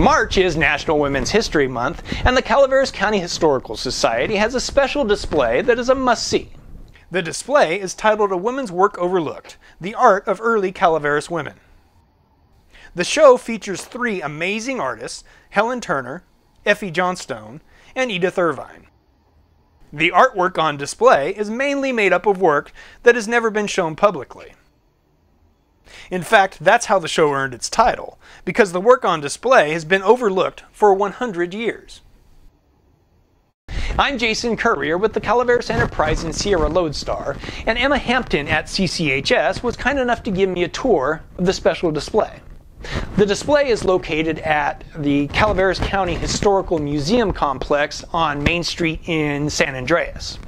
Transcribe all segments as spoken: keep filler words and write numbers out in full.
March is National Women's History Month, and the Calaveras County Historical Society has a special display that is a must-see. The display is titled A Woman's Work Overlooked, The Art of Early Calaveras Women. The show features three amazing artists, Helen Turner, Effie Johnstone, and Edith Irvine. The artwork on display is mainly made up of work that has never been shown publicly. In fact, that's how the show earned its title, because the work on display has been overlooked for one hundred years. I'm Jason Currier with the Calaveras Enterprise in Sierra Lodestar, and Emma Hampton at C C H S was kind enough to give me a tour of the special display. The display is located at the Calaveras County Historical Museum Complex on Main Street in San Andreas.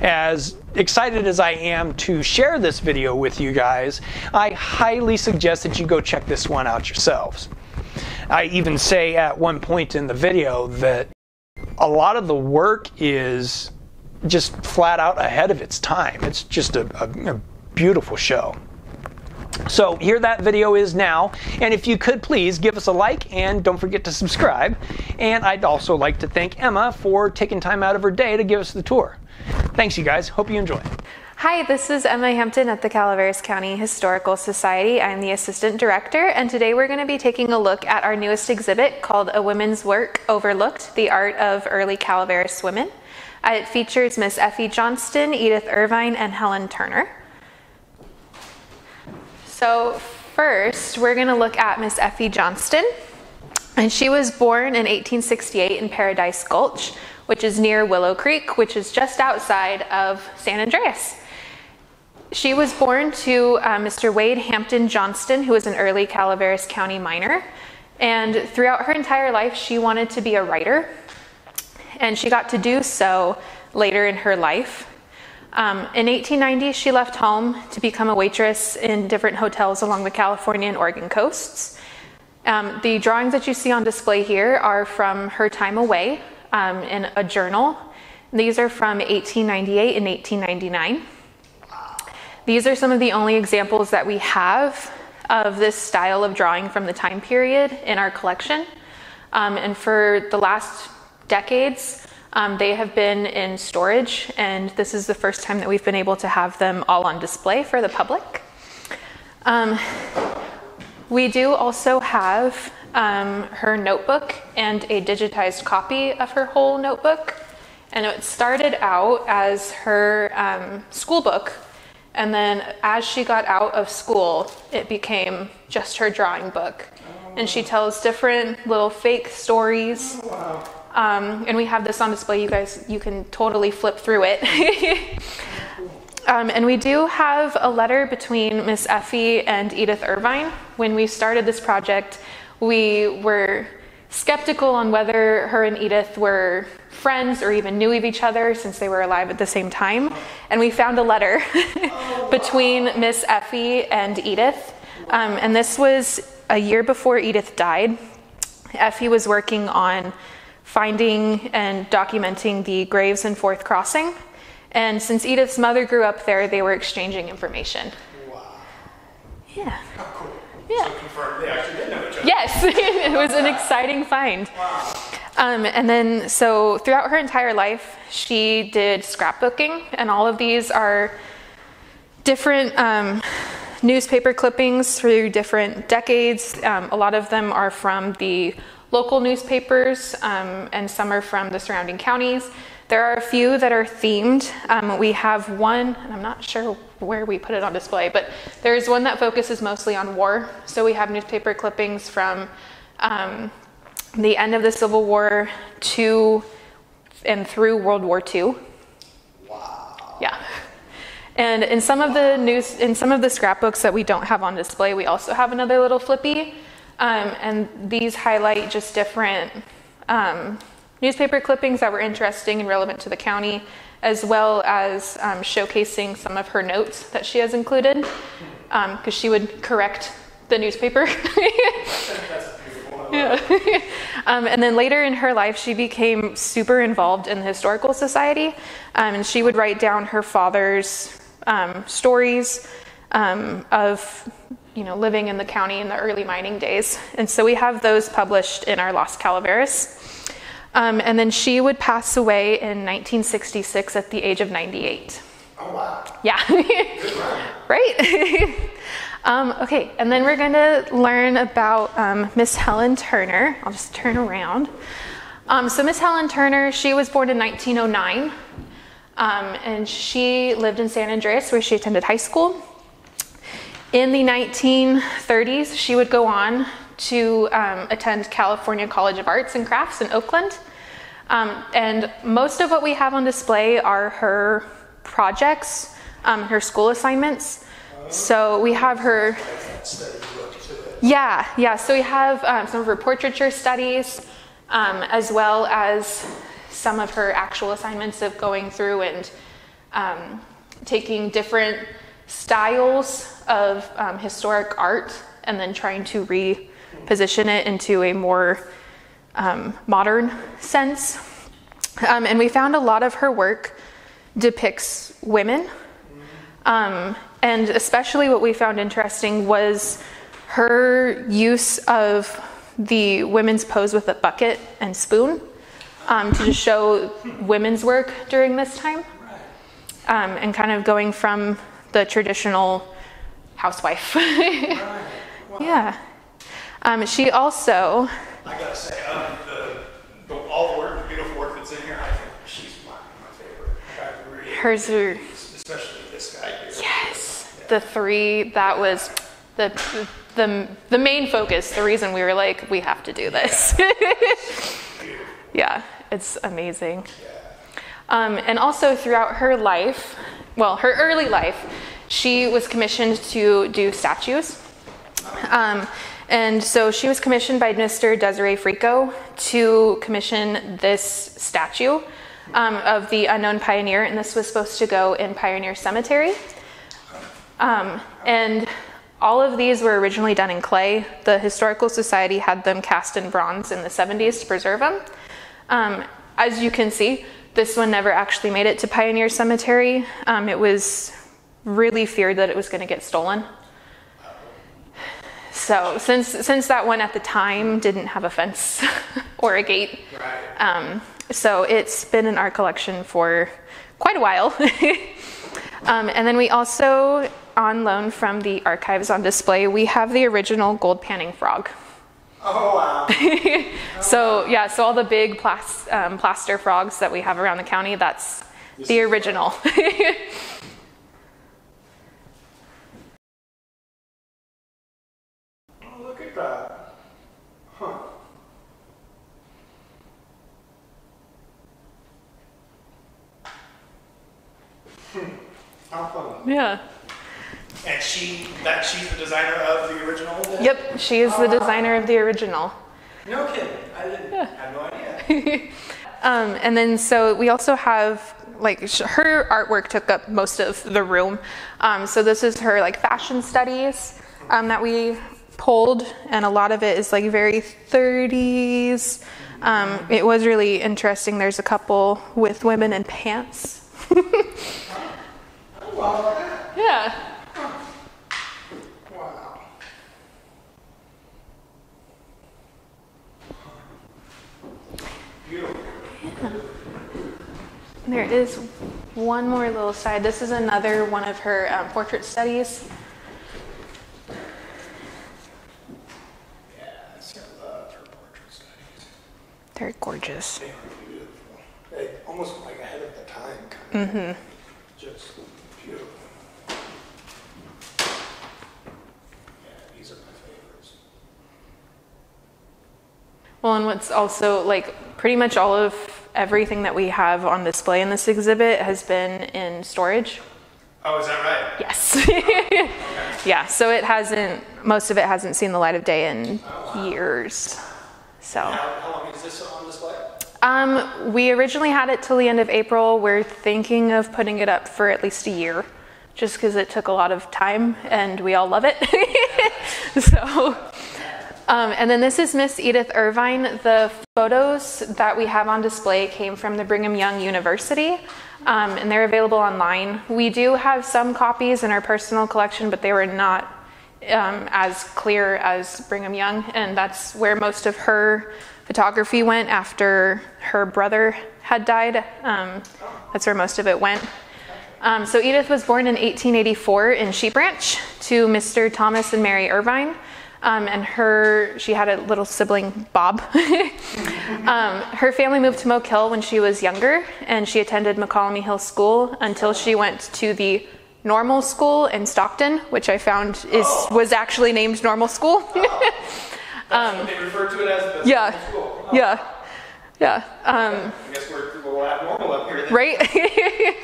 As excited as I am to share this video with you guys, I highly suggest that you go check this one out yourselves. I even say at one point in the video that a lot of the work is just flat out ahead of its time. It's just a, a, a beautiful show. So here that video is now, and if you could please give us a like and don't forget to subscribe. And I'd also like to thank Emma for taking time out of her day to give us the tour. Thanks you guys, hope you enjoy. Hi, this is Emma Hampton at the Calaveras County Historical Society. I'm the Assistant Director, and today we're going to be taking a look at our newest exhibit called A Women's Work Overlooked, The Art of Early Calaveras Women. It features Miss Effie Johnston, Edith Irvine, and Helen Turner. So first, we're going to look at Miss Effie Johnston, and she was born in eighteen sixty-eight in Paradise Gulch, which is near Willow Creek, which is just outside of San Andreas. She was born to uh, Mister Wade Hampton Johnston, who was an early Calaveras County miner, and throughout her entire life, she wanted to be a writer, and she got to do so later in her life. Um, in eighteen ninety, she left home to become a waitress in different hotels along the California and Oregon coasts. Um, the drawings that you see on display here are from her time away um, in a journal. These are from eighteen ninety-eight and eighteen ninety-nine. These are some of the only examples that we have of this style of drawing from the time period in our collection. Um, and for the last decades, Um, they have been in storage, and this is the first time that we've been able to have them all on display for the public. Um, we do also have um, her notebook and a digitized copy of her whole notebook. And it started out as her um, school book, and then as she got out of school, it became just her drawing book. And she tells different little fake stories. Oh, wow. Um, and we have this on display, you guys, you can totally flip through it. um, and we do have a letter between Miss Effie and Edith Irvine. When we started this project, we were skeptical on whether her and Edith were friends or even knew of each other since they were alive at the same time. And we found a letter between Miss Effie and Edith. Um, and this was a year before Edith died. Effie was working on finding and documenting the graves in Fourth Crossing. And since Edith's mother grew up there, they were exchanging information. Wow. Yeah. How cool. Yeah. So confirmed they actually did know each other. Yes, it was an exciting find. Wow. Um, and then, so throughout her entire life, she did scrapbooking, and all of these are different um, newspaper clippings through different decades. Um, a lot of them are from the local newspapers, um, and some are from the surrounding counties. There are a few that are themed. Um, we have one, and I'm not sure where we put it on display, but there's one that focuses mostly on war. So we have newspaper clippings from um, the end of the Civil War to and through World War Two. Wow. Yeah. And in some of the news, in some of the scrapbooks that we don't have on display, we also have another little flippy. Um, and these highlight just different um, newspaper clippings that were interesting and relevant to the county, as well as um, showcasing some of her notes that she has included, because um, she would correct the newspaper. That's beautiful. Yeah. um, and then later in her life, she became super involved in the Historical Society, um, and she would write down her father's um, stories um, of you know, living in the county in the early mining days. And so we have those published in our Las Calaveras. Um, and then she would pass away in nineteen sixty-six at the age of ninety-eight. Oh, wow. Yeah. Right? um, okay, and then we're going to learn about um, Miss Helen Turner. I'll just turn around. Um, so Miss Helen Turner, she was born in nineteen oh nine, um, and she lived in San Andreas, where she attended high school. In the nineteen thirties, she would go on to um, attend California College of Arts and Crafts in Oakland. Um, and most of what we have on display are her projects, um, her school assignments. So we have her, yeah, yeah. So we have um, some of her portraiture studies, um, as well as some of her actual assignments of going through and um, taking different styles of um, historic art and then trying to re position it into a more um, modern sense. Um, and we found a lot of her work depicts women. Um, and especially what we found interesting was her use of the women's pose with a bucket and spoon um, to just show women's work during this time. Um, and kind of going from the traditional housewife. Yeah. Um, she also. I gotta say, um, the, the, all the work, the beautiful work that's in here, I think she's my, my favorite. I really Hers are. Especially this guy here. Yes. Yeah. The three, that was the, the, the main focus, the reason we were like, we have to do this. Yeah. Yeah, it's amazing. Yeah. Um, and also throughout her life, well, her early life, she was commissioned to do statues. Um, and so she was commissioned by Mister Desiree Frico to commission this statue um, of the unknown pioneer, and this was supposed to go in Pioneer Cemetery. Um, and all of these were originally done in clay. The Historical Society had them cast in bronze in the seventies to preserve them. Um, as you can see, this one never actually made it to Pioneer Cemetery. Um, it was really feared that it was going to get stolen. So since since that one at the time didn't have a fence or a gate, right. um, so it's been in our collection for quite a while. um, and then we also, on loan from the archives on display, we have the original gold panning frog. Oh wow! Oh, so wow. Yeah, so all the big plas um, plaster frogs that we have around the county, that's this the original. Huh. Hmm. How fun. Yeah. And she, that she's the designer of the original? Then? Yep, she is uh, the designer of the original. No kidding. I didn't yeah. have no idea. um, and then so we also have, like, her artwork took up most of the room. Um, so this is her, like, fashion studies um, that we pulled, and a lot of it is like very thirties. Um, it was really interesting. There's a couple with women in pants. Yeah. Wow. Beautiful. Yeah. There is one more little side. This is another one of her um, portrait studies. They're gorgeous. They're beautiful. They almost like ahead of the time, kind of. Mm-hmm. Just beautiful. Yeah, these are my favorites. Well, and what's also, like, pretty much all of everything that we have on display in this exhibit has been in storage. Oh, is that right? Yes. Oh, okay. Yeah, so it hasn't, most of it hasn't seen the light of day in oh, wow. years. So. How, how long is this on display? Um, we originally had it till the end of April. We're thinking of putting it up for at least a year, just because it took a lot of time and we all love it. So, um, and then this is Miss Edith Irvine. The photos that we have on display came from the Brigham Young University, um, and they're available online. We do have some copies in our personal collection, but they were not um, as clear as Brigham Young, and that's where most of her photography went after her brother had died. Um, that's where most of it went. Um, so Edith was born in eighteen eighty-four in Sheep Ranch to Mister Thomas and Mary Irvine. Um, and her, she had a little sibling, Bob. um, her family moved to Moke Hill when she was younger, and she attended McCollum Hill School until she went to the Normal School in Stockton, which I found is oh. was actually named Normal School. oh. That's um, what they refer to it as. The yeah, normal school. Oh. yeah, yeah, yeah. Um, I guess we're a little abnormal up here, then. Right?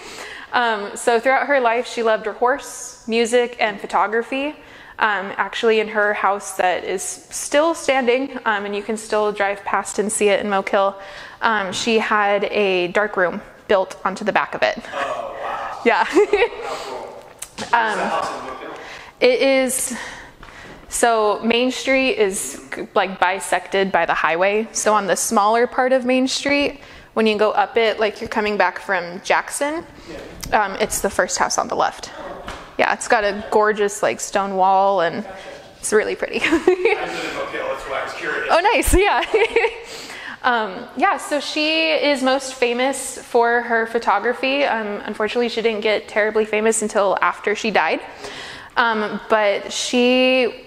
um, so throughout her life, she loved her horse, music, and photography. Um, actually in her house that is still standing, um, and you can still drive past and see it in Moke Hill, um, she had a dark room built onto the back of it. Oh, wow. Yeah. um, it is, so Main Street is like bisected by the highway. So on the smaller part of Main Street, when you go up it, like you're coming back from Jackson, um, it's the first house on the left. Yeah, it's got a gorgeous like stone wall, and it's really pretty. Oh, nice, yeah. um, yeah, so she is most famous for her photography. Um, unfortunately, she didn't get terribly famous until after she died. Um, but she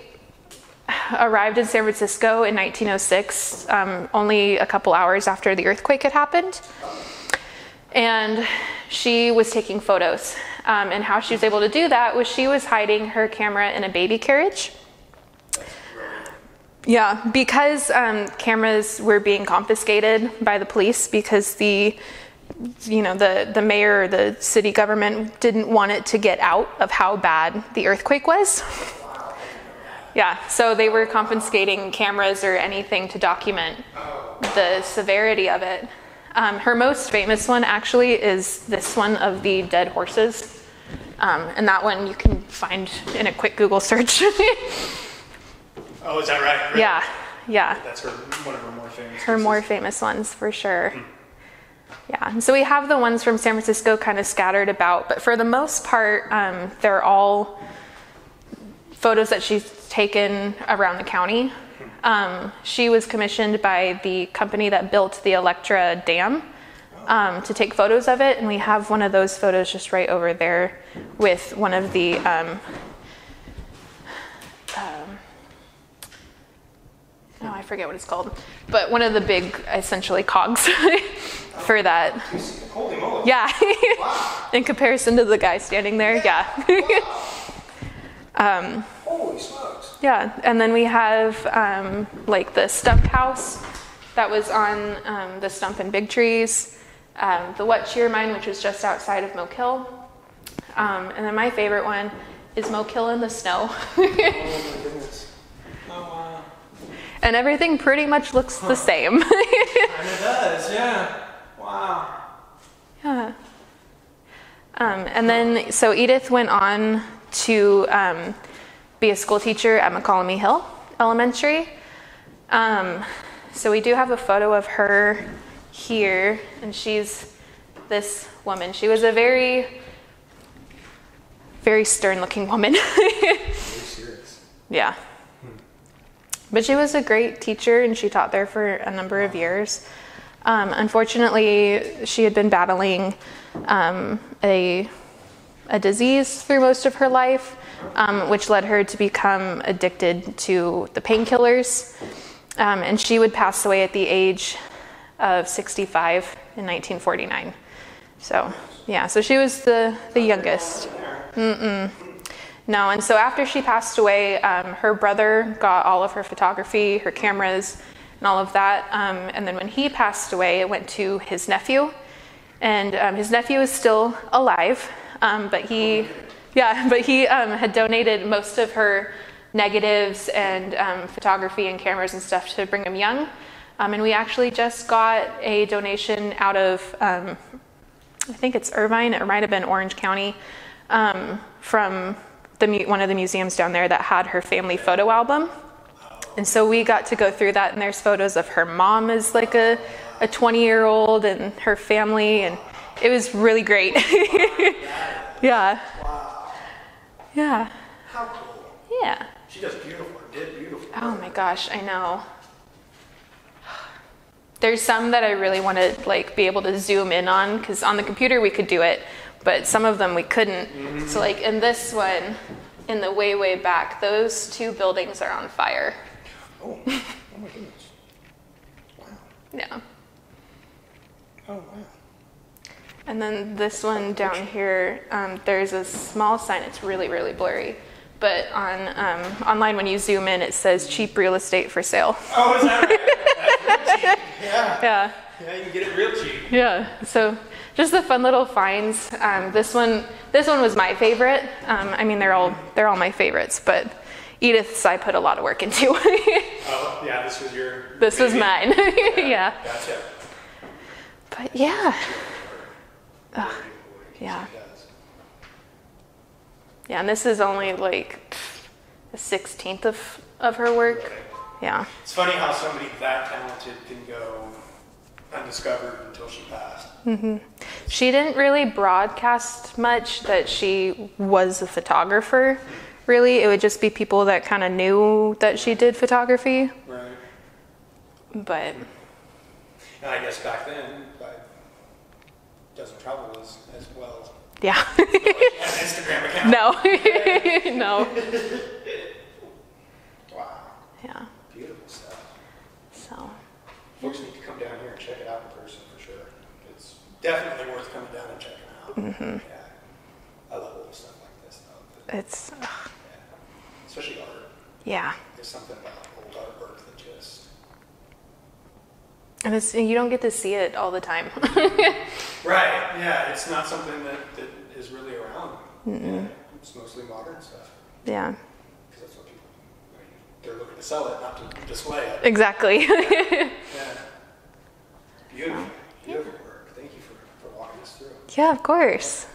arrived in San Francisco in nineteen oh six, um, only a couple hours after the earthquake had happened. And she was taking photos. Um, and how she was able to do that was she was hiding her camera in a baby carriage. Yeah, because um, cameras were being confiscated by the police because the, you know, the, the mayor or the city government didn't want it to get out of how bad the earthquake was. Yeah, so they were confiscating cameras or anything to document the severity of it. Um, her most famous one actually is this one of the dead horses. Um, and that one you can find in a quick Google search. Oh, is that right? Really? Yeah, yeah. That's her, one of her more famous ones. Her more famous ones, for sure. Hmm. Yeah, and so we have the ones from San Francisco kind of scattered about, but for the most part, um, they're all photos that she's taken around the county. Um, she was commissioned by the company that built the Electra Dam um, to take photos of it, and we have one of those photos just right over there with one of the um, um, oh, I forget what it's called, but one of the big essentially cogs for that. Yeah, in comparison to the guy standing there, yeah. um, Holy smokes. Yeah, and then we have um, like the stump house that was on um, the stump and big trees, um, the What Cheer Mine, which was just outside of Moke Hill, um, and then my favorite one is Moke Hill in the snow. Oh my goodness. Oh, wow. And everything pretty much looks huh. the same. And it does, yeah. Wow. Yeah. Um, and then, so Edith went on to um, be a school teacher at McCollum Hill Elementary. Um, so we do have a photo of her here, and she's this woman. She was a very, very stern-looking woman. Yeah. Hmm. But she was a great teacher, and she taught there for a number wow. of years. Um, unfortunately, she had been battling um, a a disease through most of her life, um, which led her to become addicted to the painkillers. Um, and she would pass away at the age of sixty-five in nineteen forty-nine. So, yeah, so she was the, the youngest. Mm-mm. No, and so after she passed away, um, her brother got all of her photography, her cameras, and all of that. Um, and then when he passed away, it went to his nephew. And um, his nephew is still alive. Um, but he, yeah, but he um, had donated most of her negatives and um, photography and cameras and stuff to Brigham Young. Um, and we actually just got a donation out of, um, I think it's Irvine, it might have been Orange County, um, from the, one of the museums down there that had her family photo album. And so we got to go through that, and there's photos of her mom as like a twenty-year-old and her family, and it was really great. Yeah. Wow. Yeah. How cool. Yeah. She does beautiful, did beautiful. Oh my gosh, I know. There's some that I really want to like be able to zoom in on, because on the computer we could do it, but some of them we couldn't. Mm-hmm. So like in this one, in the way, way back, those two buildings are on fire. Oh, oh my goodness. Wow. Yeah. Oh, wow. And then this one down here, um, there's a small sign. It's really, really blurry. But on um, online, when you zoom in, it says cheap real estate for sale. Oh, is that right? That's real cheap. Yeah. Yeah. Yeah, you can get it real cheap. Yeah. So just the fun little finds. Um, this one, this one was my favorite. Um, I mean, they're all they're all my favorites, but Edith's I put a lot of work into. Oh, yeah. This was your. This baby. Was mine. Yeah. Yeah. Gotcha. But yeah. Oh, yeah. Yeah, and this is only like a sixteenth of, of her work. Okay. Yeah. It's funny how somebody that talented can go undiscovered until she passed. Mm-hmm. She didn't really broadcast much that she was a photographer, really. It would just be people that kind of knew that she did photography. Right. But. And I guess back then, but it doesn't travel as, as well. Yeah. So like, Instagram account. No. Yeah. No. Wow. Yeah. Beautiful stuff. So. Folks need to come down here and check it out in person for sure. It's definitely worth coming down and checking out. Mm-hmm. Yeah. I love little stuff like this though. It's. Yeah. Especially art. Yeah. There's something about old artwork that just. And it's, you don't get to see it all the time. Right, yeah, it's not something that, that is really around. Mm-mm. It's mostly modern stuff. Yeah. Because that's what people, they're looking to sell it, not to display it. Exactly. Yeah. Yeah. Beautiful, beautiful work. Thank you for, for walking us through. Yeah, of course.